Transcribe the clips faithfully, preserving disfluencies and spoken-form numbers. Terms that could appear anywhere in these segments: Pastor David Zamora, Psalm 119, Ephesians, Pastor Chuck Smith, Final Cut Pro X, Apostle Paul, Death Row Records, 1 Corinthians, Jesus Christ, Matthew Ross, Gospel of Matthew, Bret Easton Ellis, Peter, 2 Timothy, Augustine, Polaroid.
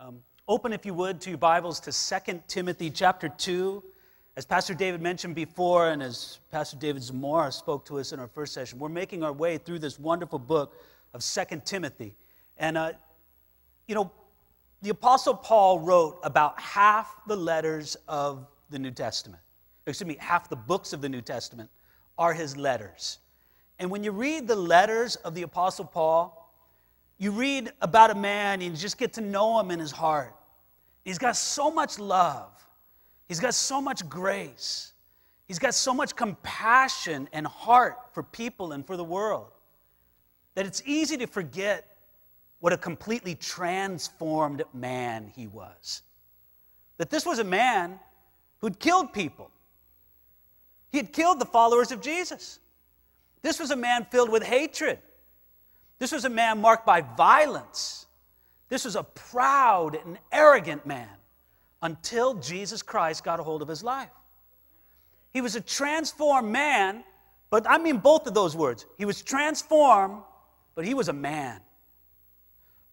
Um, open, if you would, to your Bibles to Second Timothy chapter two. As Pastor David mentioned before, and as Pastor David Zamora spoke to us in our first session, we're making our way through this wonderful book of Second Timothy. And, uh, you know, the Apostle Paul wrote about half the letters of the New Testament. Excuse me, half the books of the New Testament are his letters. And when you read the letters of the Apostle Paul, you read about a man and you just get to know him in his heart. He's got so much love. He's got so much grace. He's got so much compassion and heart for people and for the world that it's easy to forget what a completely transformed man he was. That this was a man who'd killed people. He had killed the followers of Jesus. This was a man filled with hatred. This was a man marked by violence. This was a proud and arrogant man until Jesus Christ got a hold of his life. He was a transformed man, but I mean both of those words. He was transformed, but he was a man.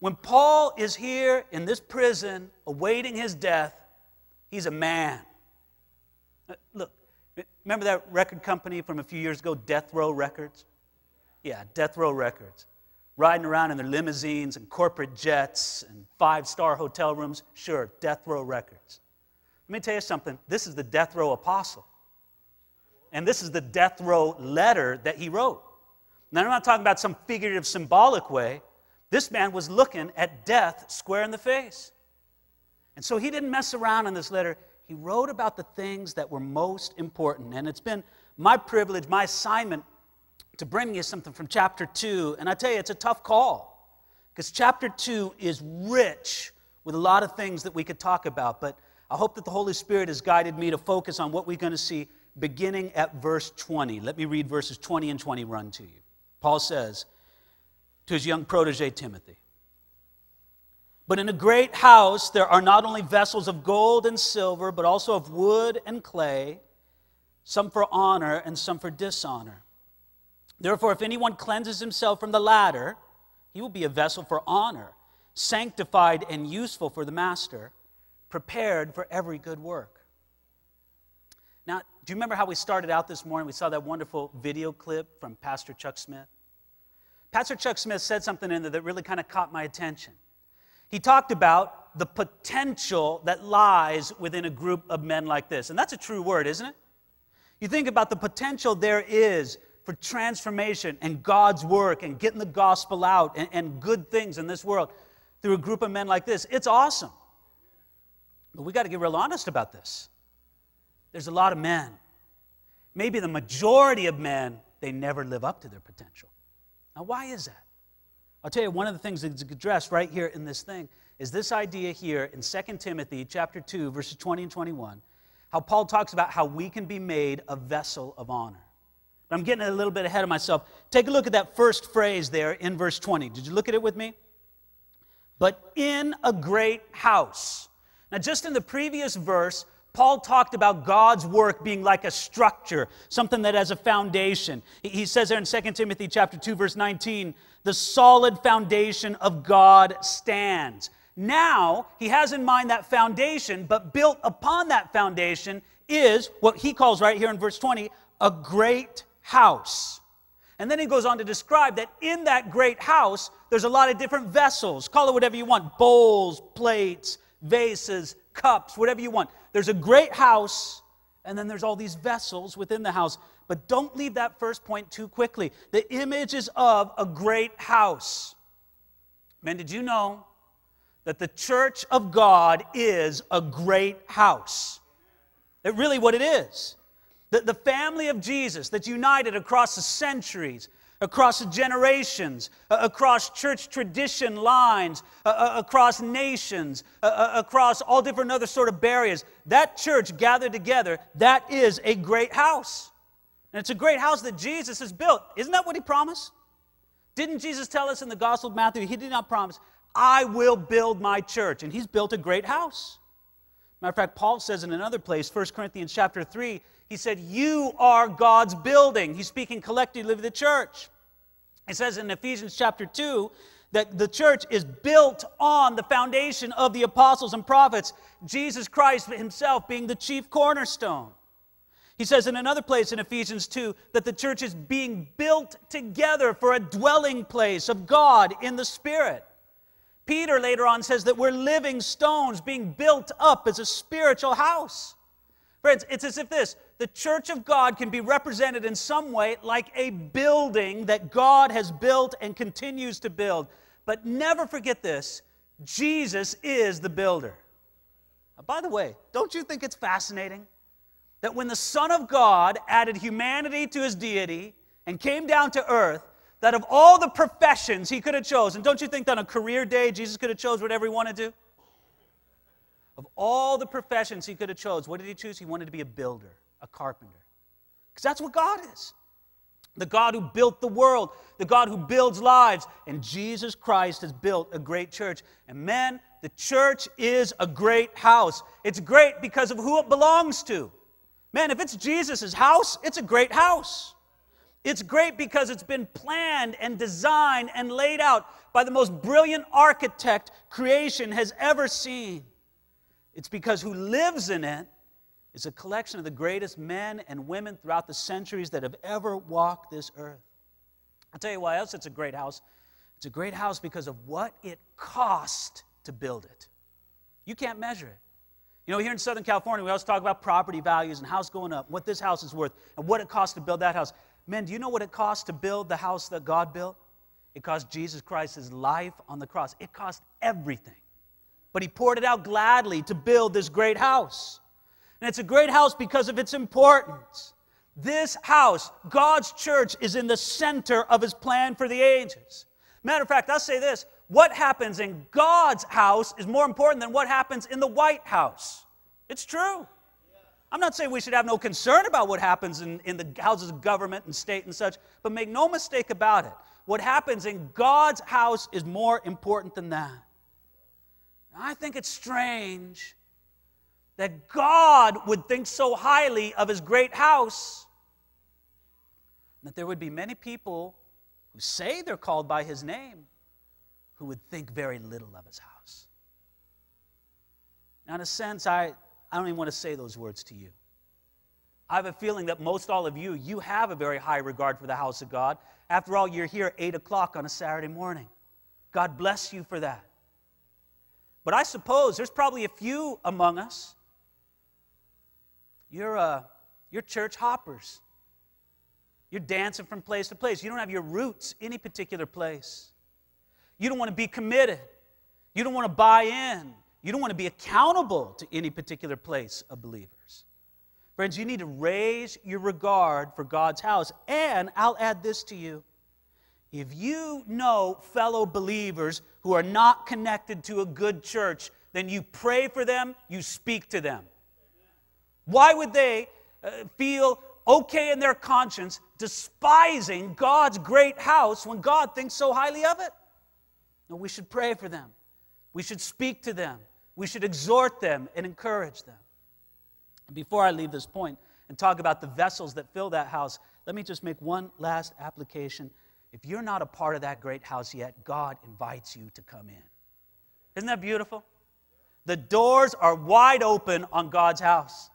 When Paul is here in this prison awaiting his death, he's a man. Look, remember that record company from a few years ago, Death Row Records? Yeah, Death Row Records. Riding around in their limousines and corporate jets and five-star hotel rooms. Sure, Death Row Records. Let me tell you something. This is the Death Row Apostle. And this is the Death Row letter that he wrote. Now, I'm not talking about some figurative, symbolic way. This man was looking at death square in the face. And so he didn't mess around in this letter. He wrote about the things that were most important. And it's been my privilege, my assignment, to bring you something from chapter two. And I tell you, it's a tough call. Because chapter two is rich with a lot of things that we could talk about. But I hope that the Holy Spirit has guided me to focus on what we're going to see beginning at verse twenty. Let me read verses twenty and twenty-one to you. Paul says to his young protege, Timothy, "But in a great house there are not only vessels of gold and silver, but also of wood and clay, some for honor and some for dishonor. Therefore, if anyone cleanses himself from the latter, he will be a vessel for honor, sanctified and useful for the master, prepared for every good work." Now, do you remember how we started out this morning? We saw that wonderful video clip from Pastor Chuck Smith. Pastor Chuck Smith said something in there that really kind of caught my attention. He talked about the potential that lies within a group of men like this. And that's a true word, isn't it? You think about the potential there is for transformation and God's work and getting the gospel out and, and good things in this world through a group of men like this. It's awesome. But we got to get real honest about this. There's a lot of men. Maybe the majority of men, they never live up to their potential. Now, why is that? I'll tell you, one of the things that's addressed right here in this thing is this idea here in Second Timothy chapter two, verses twenty and twenty-one, how Paul talks about how we can be made a vessel of honor. I'm getting a little bit ahead of myself. Take a look at that first phrase there in verse twenty. Did you look at it with me? "But in a great house." Now, just in the previous verse, Paul talked about God's work being like a structure, something that has a foundation. He says there in Second Timothy chapter two, verse nineteen, "The solid foundation of God stands." Now, he has in mind that foundation, but built upon that foundation is what he calls right here in verse twenty, a great house. And then he goes on to describe that in that great house, there's a lot of different vessels. Call it whatever you want. Bowls, plates, vases, cups, whatever you want. There's a great house, and then there's all these vessels within the house. But don't leave that first point too quickly. The image is of a great house. Men, did you know that the church of God is a great house? That's really what it is. The, the family of Jesus that's united across the centuries, across the generations, uh, across church tradition lines, uh, uh, across nations, uh, uh, across all different other sort of barriers. That church gathered together, that is a great house. And it's a great house that Jesus has built. Isn't that what he promised? Didn't Jesus tell us in the Gospel of Matthew, he did not promise, "I will build my church." And he's built a great house. Matter of fact, Paul says in another place, First Corinthians chapter three, he said, "You are God's building." He's speaking collectively of the church. It says in Ephesians chapter two that the church is built on the foundation of the apostles and prophets, Jesus Christ himself being the chief cornerstone. He says in another place in Ephesians two that the church is being built together for a dwelling place of God in the Spirit. Peter later on says that we're living stones being built up as a spiritual house. Friends, it's as if this, the church of God can be represented in some way like a building that God has built and continues to build. But never forget this, Jesus is the builder. Now, by the way, don't you think it's fascinating that when the Son of God added humanity to his deity and came down to earth, that of all the professions he could have chosen, don't you think that on a career day Jesus could have chosen whatever he wanted to do? Of all the professions he could have chosen, what did he choose? He wanted to be a builder, a carpenter. Because that's what God is. The God who built the world, the God who builds lives. And Jesus Christ has built a great church. And man, the church is a great house. It's great because of who it belongs to. Man, if it's Jesus' house, it's a great house. It's great because it's been planned and designed and laid out by the most brilliant architect creation has ever seen. It's because who lives in it is a collection of the greatest men and women throughout the centuries that have ever walked this earth. I'll tell you why else it's a great house. It's a great house because of what it cost to build it. You can't measure it. You know, here in Southern California, we always talk about property values and house going up, what this house is worth, and what it costs to build that house. Men, do you know what it cost to build the house that God built? It cost Jesus Christ's life on the cross. It cost everything. But he poured it out gladly to build this great house. And it's a great house because of its importance. This house, God's church, is in the center of his plan for the ages. Matter of fact, I'll say this. What happens in God's house is more important than what happens in the White House. It's true. I'm not saying we should have no concern about what happens in, in the houses of government and state and such, but make no mistake about it. What happens in God's house is more important than that. Now, I think it's strange that God would think so highly of his great house that there would be many people who say they're called by his name who would think very little of his house. Now, in a sense, I, I don't even want to say those words to you. I have a feeling that most all of you, you have a very high regard for the house of God. After all, you're here at eight o'clock on a Saturday morning. God bless you for that. But I suppose there's probably a few among us. You're, uh, you're church hoppers. You're dancing from place to place. You don't have your roots in any particular place. You don't want to be committed. You don't want to buy in. You don't want to be accountable to any particular place of believers. Friends, you need to raise your regard for God's house. And I'll add this to you. If you know fellow believers who are not connected to a good church, then you pray for them, you speak to them. Why would they uh, feel okay in their conscience despising God's great house when God thinks so highly of it? No, we should pray for them. We should speak to them. We should exhort them and encourage them. And before I leave this point and talk about the vessels that fill that house, let me just make one last application. If you're not a part of that great house yet, God invites you to come in. Isn't that beautiful? The doors are wide open on God's house.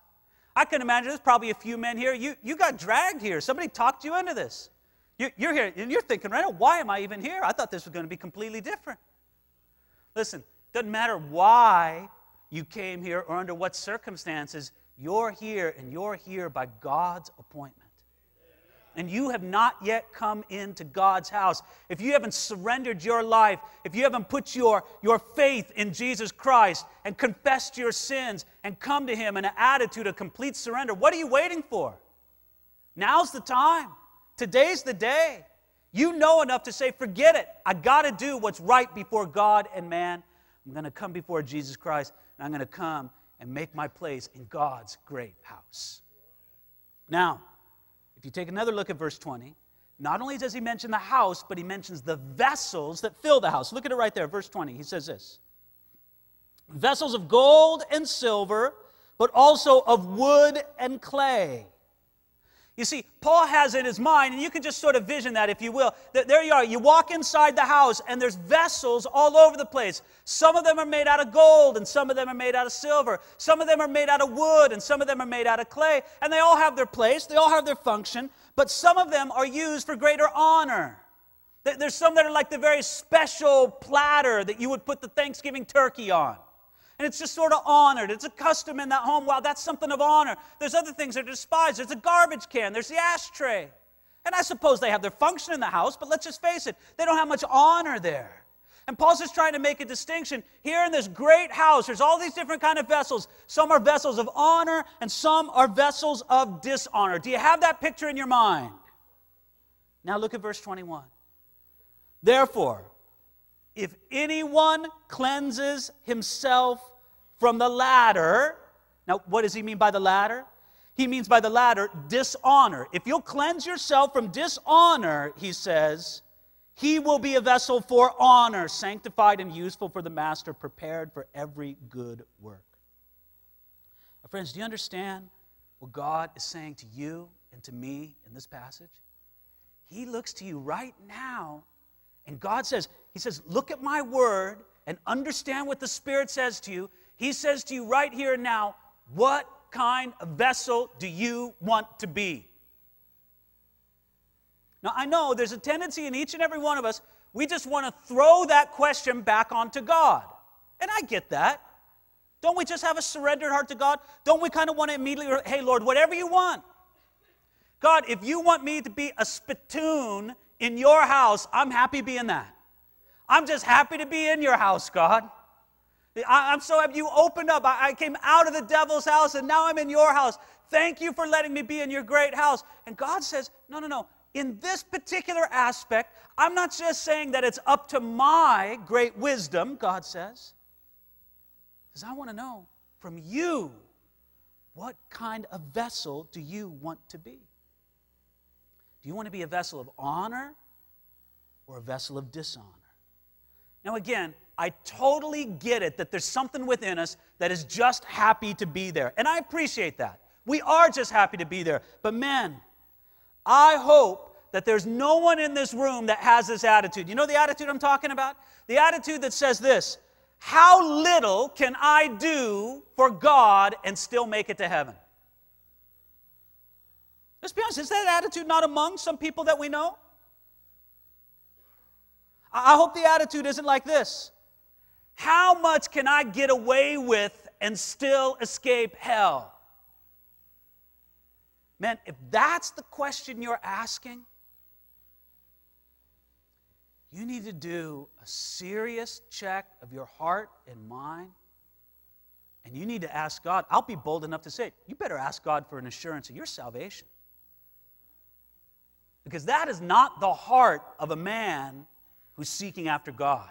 I can imagine there's probably a few men here. You, you got dragged here. Somebody talked you into this. You're here, and you're thinking, right now, why am I even here? I thought this was going to be completely different. Listen, doesn't matter why you came here or under what circumstances, you're here, and you're here by God's appointment. And you have not yet come into God's house. If you haven't surrendered your life, if you haven't put your, your faith in Jesus Christ and confessed your sins and come to him in an attitude of complete surrender, what are you waiting for? Now's the time. Today's the day. You know enough to say, forget it. I got to do what's right before God and man. I'm going to come before Jesus Christ, and I'm going to come and make my place in God's great house. Now, if you take another look at verse twenty, not only does he mention the house, but he mentions the vessels that fill the house. Look at it right there, verse twenty. He says this, vessels of gold and silver, but also of wood and clay. You You see, Paul has in his mind, and you can just sort of vision that if you will, that there you are, you walk inside the house and there's vessels all over the place. Some of them are made out of gold and some of them are made out of silver. Some of them are made out of wood and some of them are made out of clay. And they all have their place, they all have their function, but some of them are used for greater honor. There's some that are like the very special platter that you would put the Thanksgiving turkey on. And it's just sort of honored. It's a custom in that home. Wow, that's something of honor. There's other things that are despised. There's a garbage can. There's the ashtray. And I suppose they have their function in the house, but let's just face it, they don't have much honor there. And Paul's just trying to make a distinction. Here in this great house, there's all these different kind of vessels. Some are vessels of honor, and some are vessels of dishonor. Do you have that picture in your mind? Now look at verse twenty-one. Therefore, if anyone cleanses himself from the latter, now what does he mean by the latter? He means by the latter dishonor. If you'll cleanse yourself from dishonor, he says, he will be a vessel for honor, sanctified and useful for the master, prepared for every good work. Now, friends, do you understand what God is saying to you and to me in this passage? He looks to you right now, and God says, He says, look at my word and understand what the Spirit says to you. He says to you right here and now, what kind of vessel do you want to be? Now, I know there's a tendency in each and every one of us, we just want to throw that question back onto God. And I get that. Don't we just have a surrendered heart to God? Don't we kind of want to immediately, hey, Lord, whatever you want. God, if you want me to be a spittoon in your house, I'm happy being that. I'm just happy to be in your house, God. I'm so happy you opened up. I came out of the devil's house, and now I'm in your house. Thank you for letting me be in your great house. And God says, no, no, no. In this particular aspect, I'm not just saying that it's up to my great wisdom, God says. Because I want to know from you, what kind of vessel do you want to be? Do you want to be a vessel of honor or a vessel of dishonor? Now again, I totally get it that there's something within us that is just happy to be there. And I appreciate that. We are just happy to be there. But man, I hope that there's no one in this room that has this attitude. You know the attitude I'm talking about? The attitude that says this, how little can I do for God and still make it to heaven? Let's be honest, is that attitude not among some people that we know? I hope the attitude isn't like this. How much can I get away with and still escape hell? Man, if that's the question you're asking, you need to do a serious check of your heart and mind. And you need to ask God, I'll be bold enough to say, you better ask God for an assurance of your salvation. Because that is not the heart of a man who's seeking after God.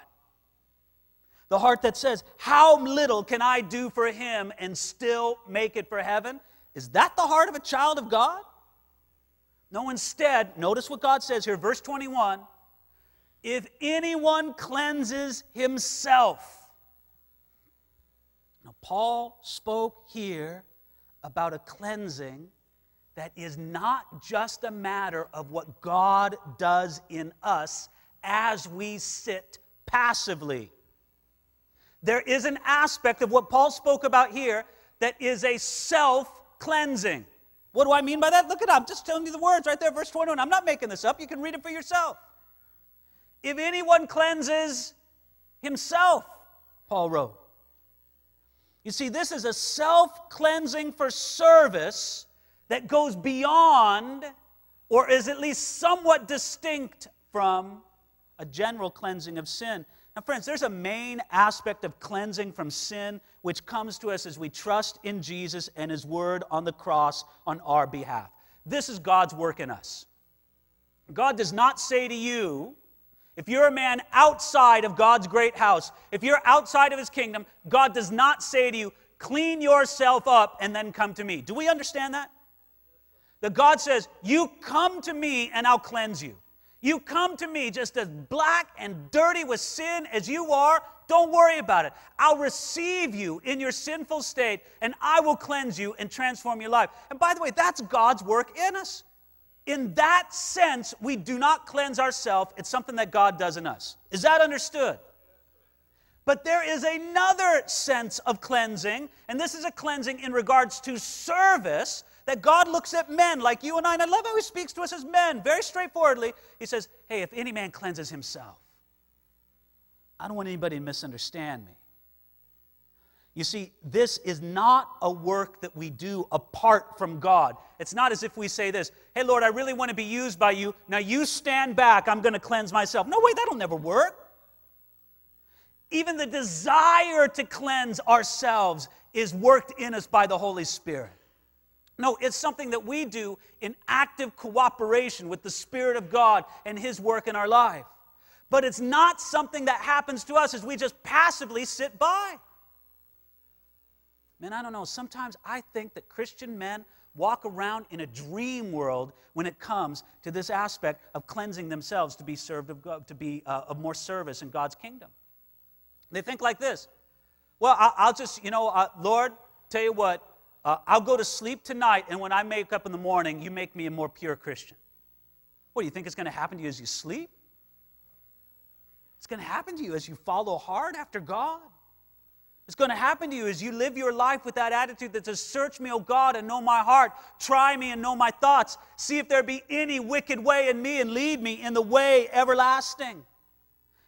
The heart that says, how little can I do for him and still make it for heaven? Is that the heart of a child of God? No, instead, notice what God says here, verse twenty-one. If anyone cleanses himself. Now, Paul spoke here about a cleansing that is not just a matter of what God does in us, as we sit passively. There is an aspect of what Paul spoke about here that is a self-cleansing. What do I mean by that? Look it up. I'm just telling you the words right there, verse twenty-one. I'm not making this up. You can read it for yourself. If anyone cleanses himself, Paul wrote. You see, this is a self-cleansing for service that goes beyond, or is at least somewhat distinct from, a general cleansing of sin. Now, friends, there's a main aspect of cleansing from sin which comes to us as we trust in Jesus and His Word on the cross on our behalf. This is God's work in us. God does not say to you, if you're a man outside of God's great house, if you're outside of His kingdom, God does not say to you, clean yourself up and then come to me. Do we understand that? That God says, you come to me and I'll cleanse you. You come to me just as black and dirty with sin as you are, don't worry about it. I'll receive you in your sinful state, and I will cleanse you and transform your life. And by the way, that's God's work in us. In that sense, we do not cleanse ourselves. It's something that God does in us. Is that understood? But there is another sense of cleansing, and this is a cleansing in regards to service, that God looks at men like you and I, and I love how He speaks to us as men, very straightforwardly. He says, hey, if any man cleanses himself, I don't want anybody to misunderstand me. You see, this is not a work that we do apart from God. It's not as if we say this, hey, Lord, I really want to be used by you. Now you stand back. I'm going to cleanse myself. No way, that'll never work. Even the desire to cleanse ourselves is worked in us by the Holy Spirit. No, it's something that we do in active cooperation with the Spirit of God and His work in our life. But it's not something that happens to us as we just passively sit by. Man, I don't know, sometimes I think that Christian men walk around in a dream world when it comes to this aspect of cleansing themselves to be served of God, to be uh, of more service in God's kingdom. They think like this, well, I, I'll just, you know, uh, Lord, tell you what, uh, I'll go to sleep tonight, and when I wake up in the morning, you make me a more pure Christian. What, do you think is going to happen to you as you sleep? It's going to happen to you as you follow hard after God. It's going to happen to you as you live your life with that attitude that says, search me, O God, and know my heart. Try me and know my thoughts. See if there be any wicked way in me, and lead me in the way everlasting.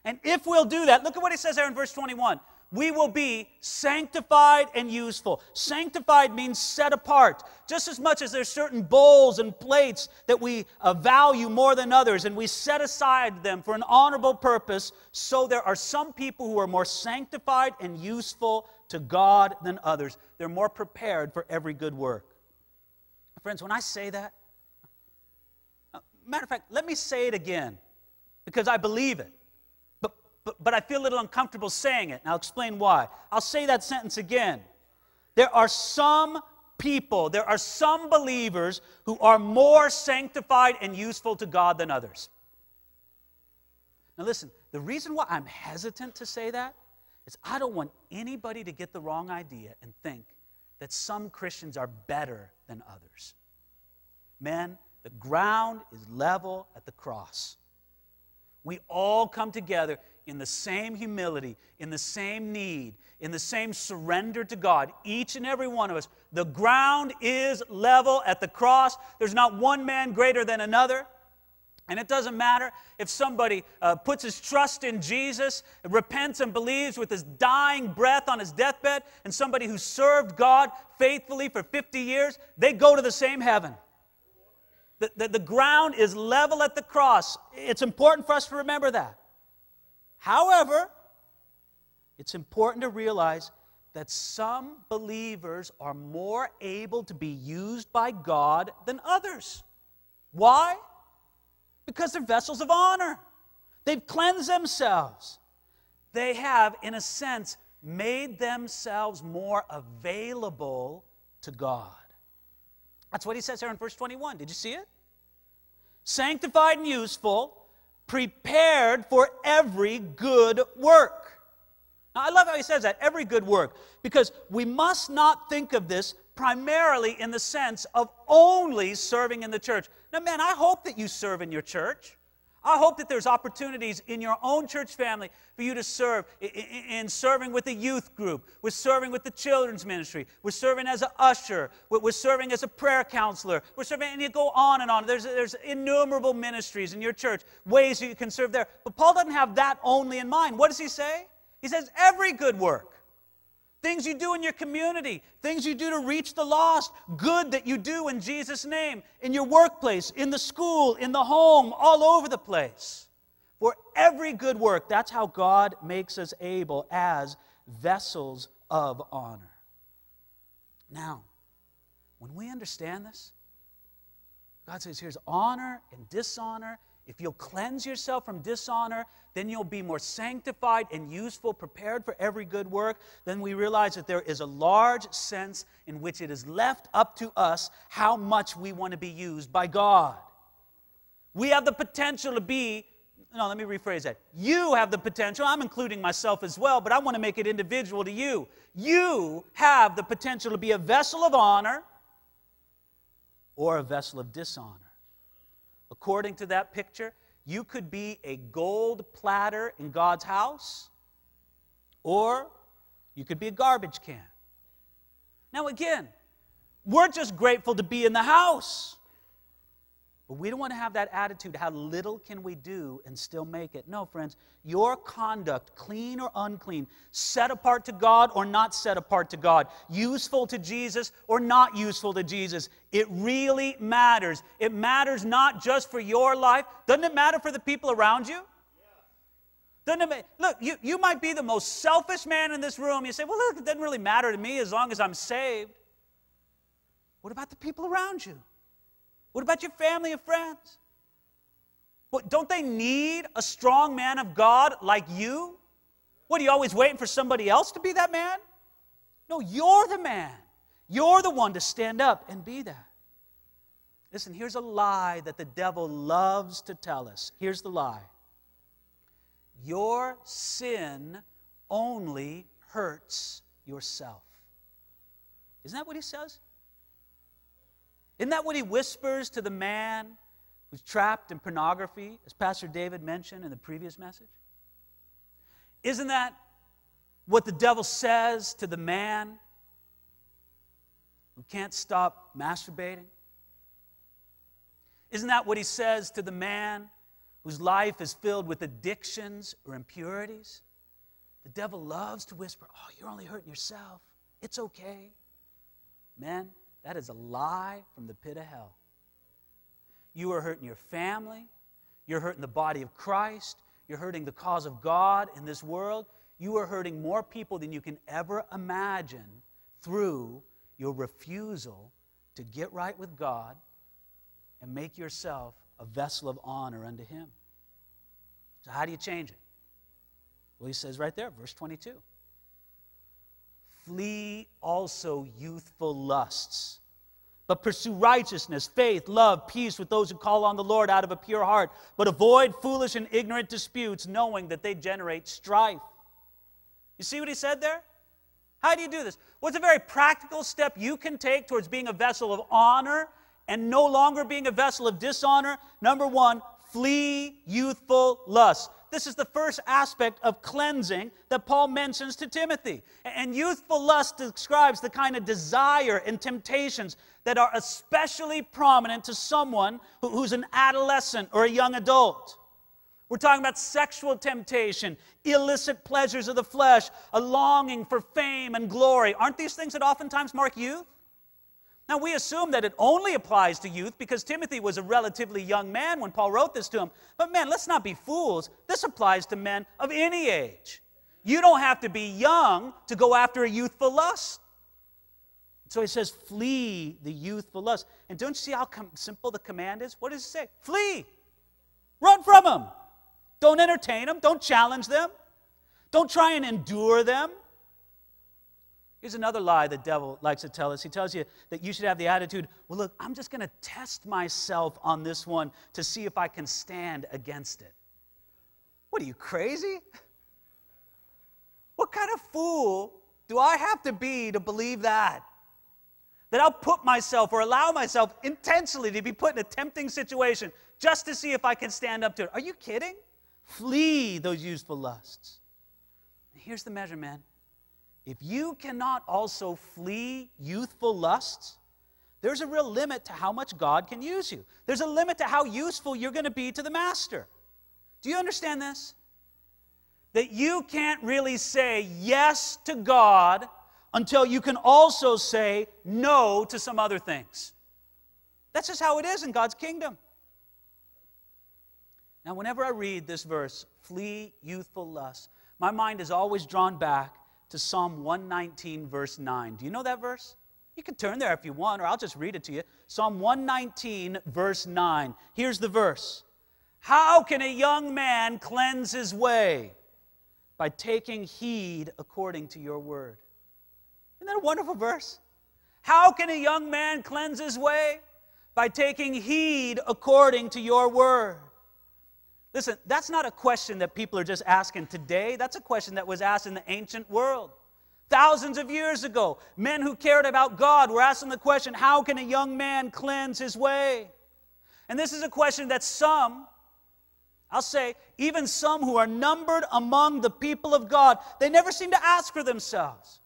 And if we'll do that, look at what it says there in verse twenty-one. We will be sanctified and useful. Sanctified means set apart. Just as much as there's certain bowls and plates that we uh, value more than others, and we set aside them for an honorable purpose, so there are some people who are more sanctified and useful to God than others. They're more prepared for every good work. Friends, when I say that, matter of fact, let me say it again, because I believe it. But, but I feel a little uncomfortable saying it, and I'll explain why. I'll say that sentence again. There are some people, there are some believers who are more sanctified and useful to God than others. Now listen, the reason why I'm hesitant to say that is I don't want anybody to get the wrong idea and think that some Christians are better than others. Men, the ground is level at the cross. We all come together in the same humility, in the same need, in the same surrender to God, each and every one of us. The ground is level at the cross. There's not one man greater than another. And it doesn't matter if somebody uh, puts his trust in Jesus, repents and believes with his dying breath on his deathbed, and somebody who served God faithfully for fifty years, they go to the same heaven. The, the, the ground is level at the cross. It's important for us to remember that. However, it's important to realize that some believers are more able to be used by God than others. Why? Because they're vessels of honor. They've cleansed themselves. They have, in a sense, made themselves more available to God. That's what he says here in verse twenty-one. Did you see it? Sanctified and useful, prepared for every good work. Now, I love how he says that, every good work, because we must not think of this primarily in the sense of only serving in the church. Now, man, I hope that you serve in your church. I hope that there's opportunities in your own church family for you to serve in serving with the youth group, with serving with the children's ministry, with serving as an usher, with serving as a prayer counselor, with serving, and you go on and on. There's, there's innumerable ministries in your church, ways that you can serve there. But Paul doesn't have that only in mind. What does he say? He says every good work. Things you do in your community, things you do to reach the lost, good that you do in Jesus' name, in your workplace, in the school, in the home, all over the place. For every good work, that's how God makes us able as vessels of honor. Now, when we understand this, God says, here's honor and dishonor. If you'll cleanse yourself from dishonor, then you'll be more sanctified and useful, prepared for every good work. Then we realize that there is a large sense in which it is left up to us how much we want to be used by God. We have the potential to be, no, let me rephrase that. You have the potential, I'm including myself as well, but I want to make it individual to you. You have the potential to be a vessel of honor or a vessel of dishonor. According to that picture, you could be a gold platter in God's house, or you could be a garbage can. Now again, we're just grateful to be in the house. But we don't want to have that attitude, how little can we do and still make it. No, friends, your conduct, clean or unclean, set apart to God or not set apart to God, useful to Jesus or not useful to Jesus, it really matters. It matters not just for your life. Doesn't it matter for the people around you? Doesn't it, look, you, you might be the most selfish man in this room. You say, well, look, it doesn't really matter to me as long as I'm saved. What about the people around you? What about your family and friends? What, don't they need a strong man of God like you? What, are you always waiting for somebody else to be that man? No, you're the man. You're the one to stand up and be that. Listen, here's a lie that the devil loves to tell us. Here's the lie. Your sin only hurts yourself. Isn't that what he says? Isn't that what he whispers to the man who's trapped in pornography, as Pastor David mentioned in the previous message? Isn't that what the devil says to the man who can't stop masturbating? Isn't that what he says to the man whose life is filled with addictions or impurities? The devil loves to whisper, oh, you're only hurting yourself. It's okay. Men, that is a lie from the pit of hell. You are hurting your family. You're hurting the body of Christ. You're hurting the cause of God in this world. You are hurting more people than you can ever imagine through your refusal to get right with God and make yourself a vessel of honor unto Him. So how do you change it? Well, he says right there, verse twenty-two. Flee also youthful lusts, but pursue righteousness, faith, love, peace with those who call on the Lord out of a pure heart. But avoid foolish and ignorant disputes, knowing that they generate strife. You see what he said there? How do you do this? Well, it's a very practical step you can take towards being a vessel of honor and no longer being a vessel of dishonor. Number one, flee youthful lusts. This is the first aspect of cleansing that Paul mentions to Timothy. And youthful lust describes the kind of desire and temptations that are especially prominent to someone who's an adolescent or a young adult. We're talking about sexual temptation, illicit pleasures of the flesh, a longing for fame and glory. Aren't these things that oftentimes mark youth? Now, we assume that it only applies to youth because Timothy was a relatively young man when Paul wrote this to him. But man, let's not be fools. This applies to men of any age. You don't have to be young to go after a youthful lust. So he says, flee the youthful lust. And don't you see how simple the command is? What does it say? Flee. Run from them. Don't entertain them. Don't challenge them. Don't try and endure them. Here's another lie the devil likes to tell us. He tells you that you should have the attitude, well, look, I'm just going to test myself on this one to see if I can stand against it. What, are you crazy? What kind of fool do I have to be to believe that? That I'll put myself or allow myself intentionally to be put in a tempting situation just to see if I can stand up to it. Are you kidding? Flee those youthful lusts. Here's the measure, man. If you cannot also flee youthful lusts, there's a real limit to how much God can use you. There's a limit to how useful you're going to be to the master. Do you understand this? That you can't really say yes to God until you can also say no to some other things. That's just how it is in God's kingdom. Now, whenever I read this verse, flee youthful lusts, my mind is always drawn back to Psalm one nineteen, verse nine. Do you know that verse? You can turn there if you want, or I'll just read it to you. Psalm one nineteen, verse nine. Here's the verse. How can a young man cleanse his way? By taking heed according to your word. Isn't that a wonderful verse? How can a young man cleanse his way? By taking heed according to your word. Listen, that's not a question that people are just asking today. That's a question that was asked in the ancient world. Thousands of years ago, men who cared about God were asking the question, how can a young man cleanse his way? And this is a question that some, I'll say, even some who are numbered among the people of God, they never seem to ask for themselves.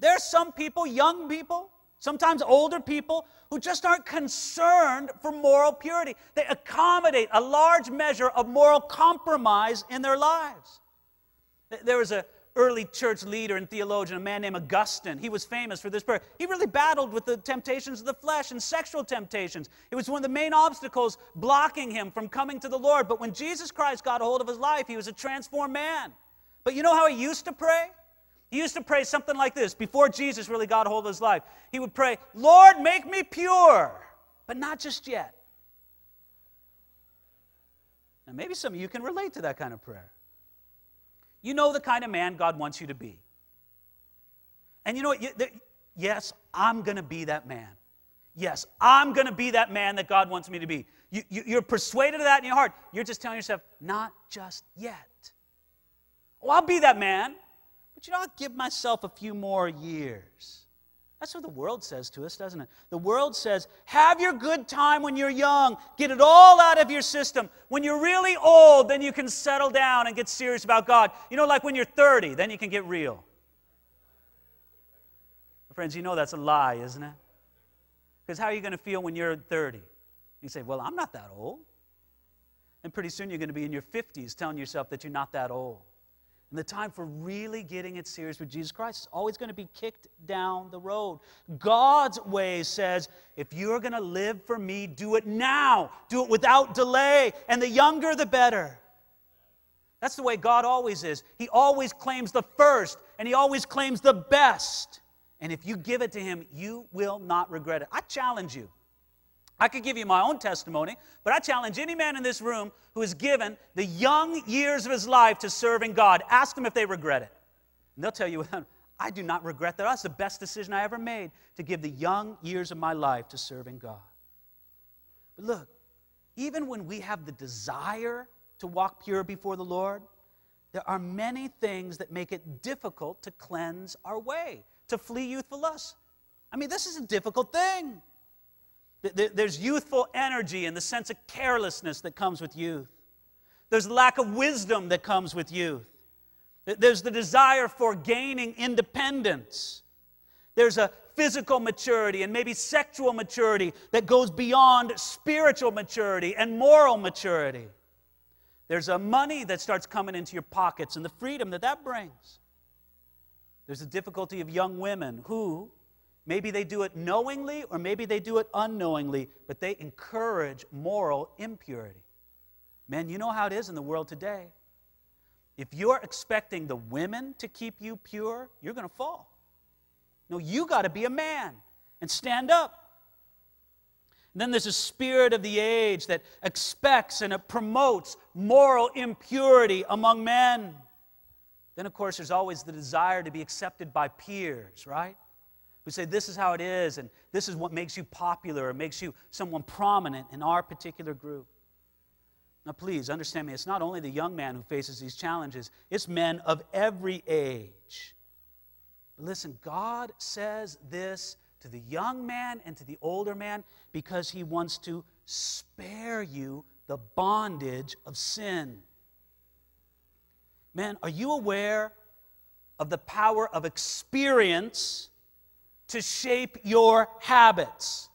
There are some people, young people, sometimes older people, who just aren't concerned for moral purity. They accommodate a large measure of moral compromise in their lives. There was an early church leader and theologian, a man named Augustine. He was famous for this prayer. He really battled with the temptations of the flesh and sexual temptations. It was one of the main obstacles blocking him from coming to the Lord. But when Jesus Christ got a hold of his life, he was a transformed man. But you know how he used to pray? He used to pray something like this before Jesus really got a hold of his life. He would pray, Lord, make me pure, but not just yet. Now, maybe some of you can relate to that kind of prayer. You know the kind of man God wants you to be. And you know what? Yes, I'm going to be that man. Yes, I'm going to be that man that God wants me to be. You, you, you're persuaded of that in your heart. You're just telling yourself, not just yet. Oh, I'll be that man. But you know, I'll give myself a few more years. That's what the world says to us, doesn't it? The world says, have your good time when you're young. Get it all out of your system. When you're really old, then you can settle down and get serious about God. You know, like when you're thirty, then you can get real. Friends, you know that's a lie, isn't it? Because how are you going to feel when you're thirty? You say, well, I'm not that old. And pretty soon you're going to be in your fifties telling yourself that you're not that old. And the time for really getting it serious with Jesus Christ is always going to be kicked down the road. God's way says, if you're going to live for me, do it now. Do it without delay. And the younger, the better. That's the way God always is. He always claims the first, and He always claims the best. And if you give it to Him, you will not regret it. I challenge you. I could give you my own testimony, but I challenge any man in this room who has given the young years of his life to serving God. Ask them if they regret it. And they'll tell you, I do not regret that. That's the best decision I ever made, to give the young years of my life to serving God. But look, even when we have the desire to walk pure before the Lord, there are many things that make it difficult to cleanse our way, to flee youthful lust. I mean, this is a difficult thing. There's youthful energy and the sense of carelessness that comes with youth. There's lack of wisdom that comes with youth. There's the desire for gaining independence. There's a physical maturity and maybe sexual maturity that goes beyond spiritual maturity and moral maturity. There's a money that starts coming into your pockets and the freedom that that brings. There's the difficulty of young women who... maybe they do it knowingly, or maybe they do it unknowingly, but they encourage moral impurity. Men, you know how it is in the world today. If you're expecting the women to keep you pure, you're going to fall. No, you got to be a man and stand up. And then there's a spirit of the age that expects and it promotes moral impurity among men. Then, of course, there's always the desire to be accepted by peers, right? We say, this is how it is, and this is what makes you popular or makes you someone prominent in our particular group. Now, please, understand me. It's not only the young man who faces these challenges. It's men of every age. But listen, God says this to the young man and to the older man because He wants to spare you the bondage of sin. Man, are you aware of the power of experience to shape your habits?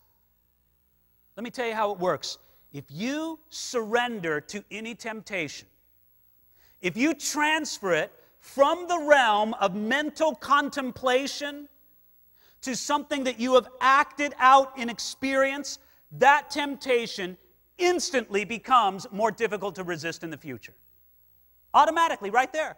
Let me tell you how it works. If you surrender to any temptation, if you transfer it from the realm of mental contemplation to something that you have acted out in experience, that temptation instantly becomes more difficult to resist in the future. Automatically, right there.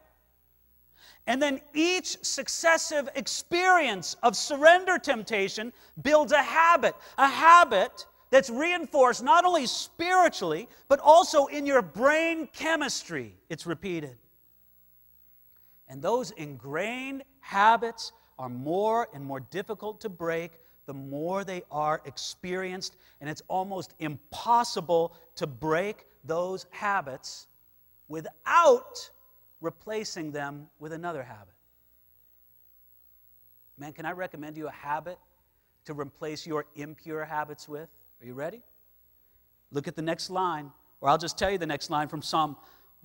And then each successive experience of surrender temptation builds a habit, a habit that's reinforced not only spiritually, but also in your brain chemistry. It's repeated. And those ingrained habits are more and more difficult to break the more they are experienced, and it's almost impossible to break those habits without replacing them with another habit. Man, can I recommend you a habit to replace your impure habits with? Are you ready? Look at the next line, or I'll just tell you the next line from Psalm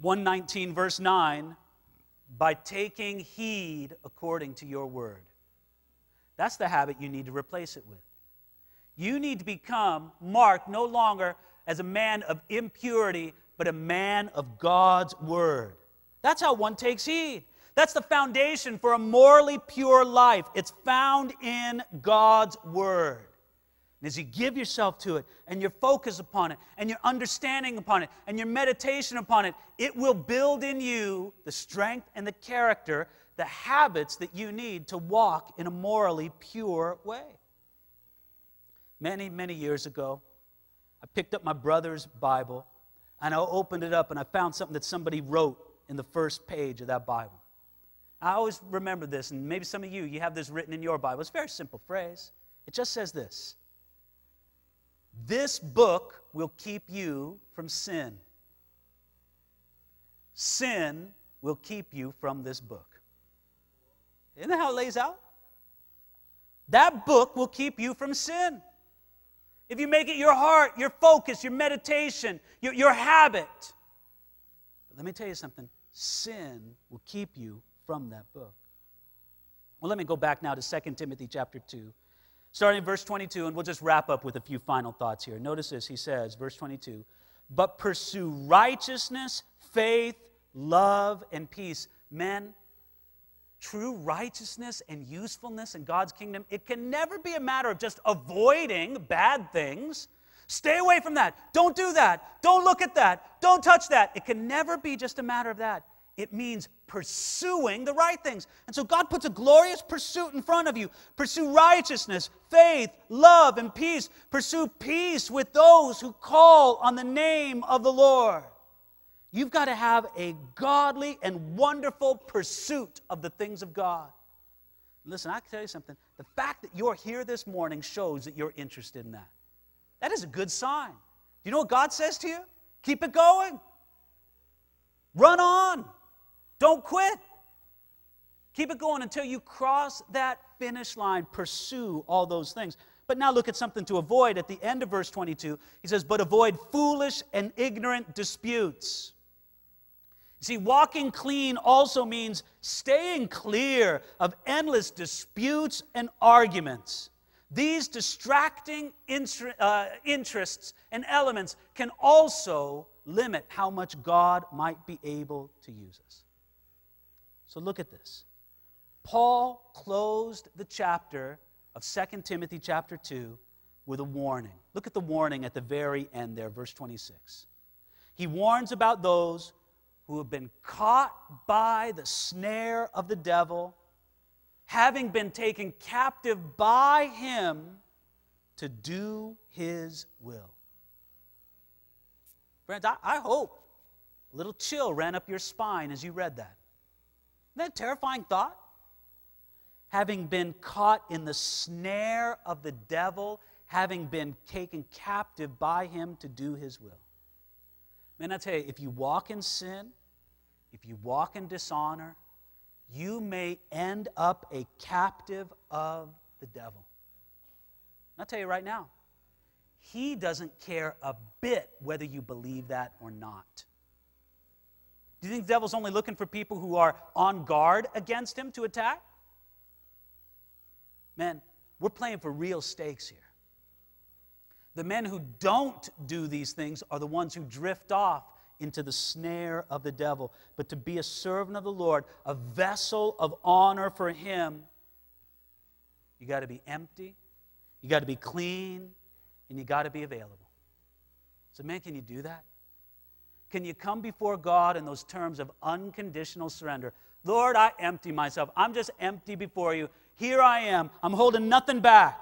one nineteen, verse nine, by taking heed according to your word. That's the habit you need to replace it with. You need to become marked no longer as a man of impurity, but a man of God's word. That's how one takes heed. That's the foundation for a morally pure life. It's found in God's word. And as you give yourself to it, and your focus upon it, and your understanding upon it, and your meditation upon it, it will build in you the strength and the character, the habits that you need to walk in a morally pure way. Many, many years ago, I picked up my brother's Bible, and I opened it up, and I found something that somebody wrote in the first page of that Bible. I always remember this, and maybe some of you, you have this written in your Bible. It's a very simple phrase. It just says this: this book will keep you from sin. Sin will keep you from this book. Isn't that how it lays out? That book will keep you from sin. If you make it your heart, your focus, your meditation, your, your habit. But let me tell you something. Sin will keep you from that book. Well, let me go back now to Second Timothy chapter two. Starting in verse twenty-two, and we'll just wrap up with a few final thoughts here. Notice this, he says, verse twenty-two, but pursue righteousness, faith, love, and peace. Men, true righteousness and usefulness in God's kingdom, it can never be a matter of just avoiding bad things. Stay away from that. Don't do that. Don't look at that. Don't touch that. It can never be just a matter of that. It means pursuing the right things. And so God puts a glorious pursuit in front of you. Pursue righteousness, faith, love, and peace. Pursue peace with those who call on the name of the Lord. You've got to have a godly and wonderful pursuit of the things of God. Listen, I can tell you something. The fact that you're here this morning shows that you're interested in that. That is a good sign. Do you know what God says to you? Keep it going. Run on. Don't quit. Keep it going until you cross that finish line. Pursue all those things. But now look at something to avoid. At the end of verse twenty-two, he says, but avoid foolish and ignorant disputes. You see, walking clean also means staying clear of endless disputes and arguments. These distracting inter- uh, interests and elements can also limit how much God might be able to use us. So look at this. Paul closed the chapter of Second Timothy chapter two with a warning. Look at the warning at the very end there, verse twenty-six. He warns about those who have been caught by the snare of the devil, having been taken captive by him to do his will. Friends, I, I hope a little chill ran up your spine as you read that. Isn't that a terrifying thought? Having been caught in the snare of the devil, having been taken captive by him to do his will. Man, I tell you, if you walk in sin, if you walk in dishonor, you may end up a captive of the devil. And I'll tell you right now, he doesn't care a bit whether you believe that or not. Do you think the devil's only looking for people who are on guard against him to attack? Men, we're playing for real stakes here. The men who don't do these things are the ones who drift off into the snare of the devil. But to be a servant of the Lord, a vessel of honor for him, you got to be empty, you got to be clean, and you got to be available. So, man, can you do that? Can you come before God in those terms of unconditional surrender? Lord, I empty myself. I'm just empty before you. Here I am. I'm holding nothing back.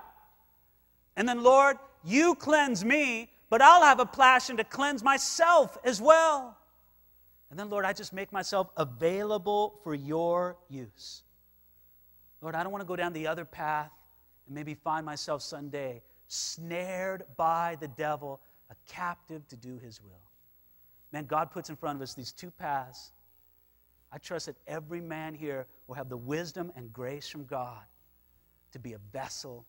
And then, Lord, you cleanse me, but I'll have a passion to cleanse myself as well. And then, Lord, I just make myself available for your use. Lord, I don't want to go down the other path and maybe find myself someday snared by the devil, a captive to do his will. Man, God puts in front of us these two paths. I trust that every man here will have the wisdom and grace from God to be a vessel